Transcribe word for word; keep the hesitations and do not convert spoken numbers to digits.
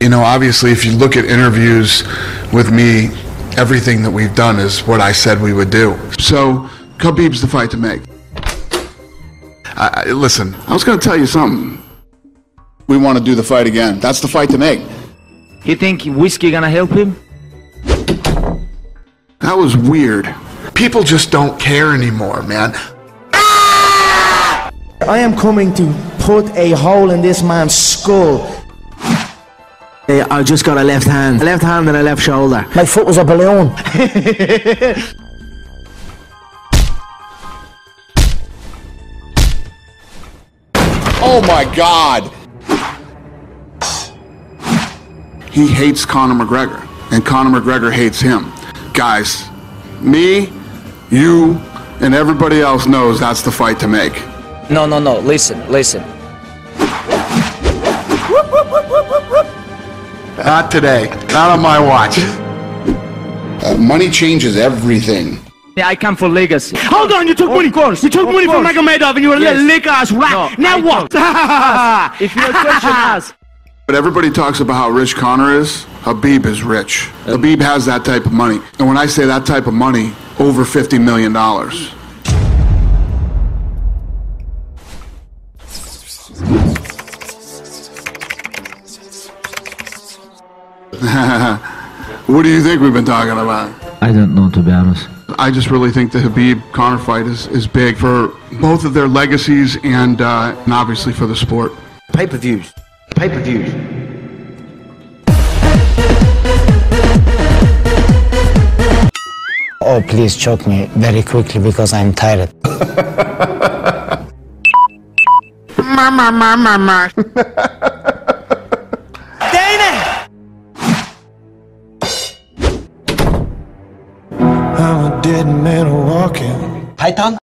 You know, obviously, if you look at interviews with me, everything that we've done is what I said we would do. So, Khabib's the fight to make. I, I, listen, I was going to tell you something. We want to do the fight again. That's the fight to make. You think whiskey gonna help him? That was weird. People just don't care anymore, man. I am coming to put a hole in this man's skull. I just got a left hand. A left hand and a left shoulder. My foot was a balloon. Oh my God! He hates Conor McGregor, and Conor McGregor hates him. Guys, me, you, and everybody else knows that's the fight to make. No, no, no, listen, listen. Not today, not on my watch. Uh, money changes everything. Yeah, I come for legacy. Hold on, you took oh, money. Of course. You took of money course. From Magomedov and you were a yes. little lick ass rat. No, now I what? If you're such an ass. But everybody talks about how rich Conor is. Khabib is rich. Um, Khabib has that type of money. And when I say that type of money, over fifty million dollars. What do you think we've been talking about? I don't know, to be honest. I just really think the Khabib-Conor fight is, is big for both of their legacies and, uh, and obviously for the sport. Pay-per-views. Pay-per-views. Oh, please choke me very quickly because I'm tired. Mama, mama, mama. Dana! I'm a dead man walking. Python?